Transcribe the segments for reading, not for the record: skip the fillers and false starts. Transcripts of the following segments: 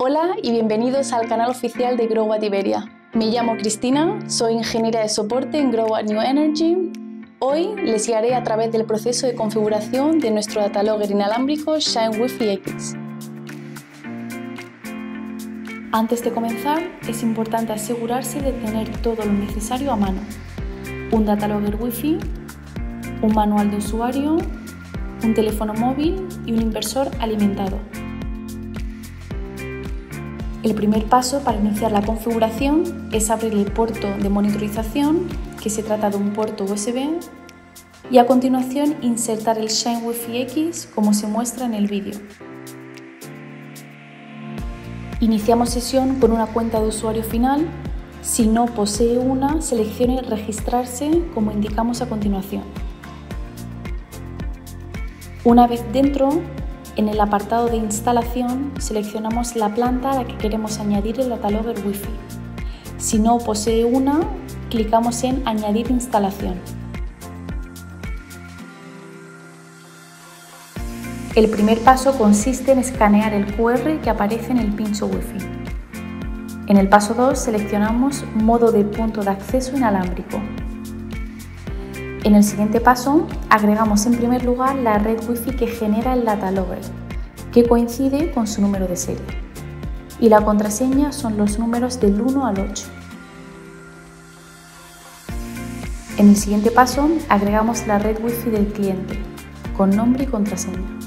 Hola y bienvenidos al canal oficial de Growatt Iberia. Me llamo Cristina, soy ingeniera de soporte en Growatt New Energy. Hoy les guiaré a través del proceso de configuración de nuestro Datalogger inalámbrico ShineWiFi-X. Antes de comenzar, es importante asegurarse de tener todo lo necesario a mano. Un Datalogger Wi-Fi, un manual de usuario, un teléfono móvil y un inversor alimentado. El primer paso para iniciar la configuración es abrir el puerto de monitorización, que se trata de un puerto USB, y a continuación insertar el ShineWiFi-X como se muestra en el vídeo. Iniciamos sesión con una cuenta de usuario final. Si no posee una, seleccione Registrarse como indicamos a continuación. Una vez dentro, en el apartado de instalación seleccionamos la planta a la que queremos añadir el Datalogger Wi-Fi. Si no posee una, clicamos en Añadir instalación. El primer paso consiste en escanear el QR que aparece en el pincho Wi-Fi. En el paso 2 seleccionamos Modo de punto de acceso inalámbrico. En el siguiente paso, agregamos en primer lugar la red Wi-Fi que genera el Datalogger, que coincide con su número de serie. Y la contraseña son los números del 1 al 8. En el siguiente paso, agregamos la red Wi-Fi del cliente, con nombre y contraseña.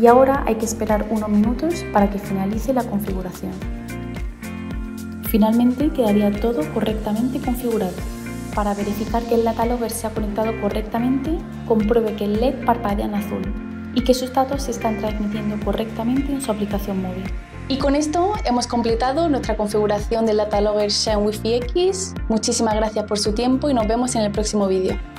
Y ahora hay que esperar unos minutos para que finalice la configuración. Finalmente quedaría todo correctamente configurado. Para verificar que el Datalogger se ha conectado correctamente, compruebe que el LED parpadea en azul y que sus datos se están transmitiendo correctamente en su aplicación móvil. Y con esto hemos completado nuestra configuración del Datalogger ShineWiFi-X. Muchísimas gracias por su tiempo y nos vemos en el próximo vídeo.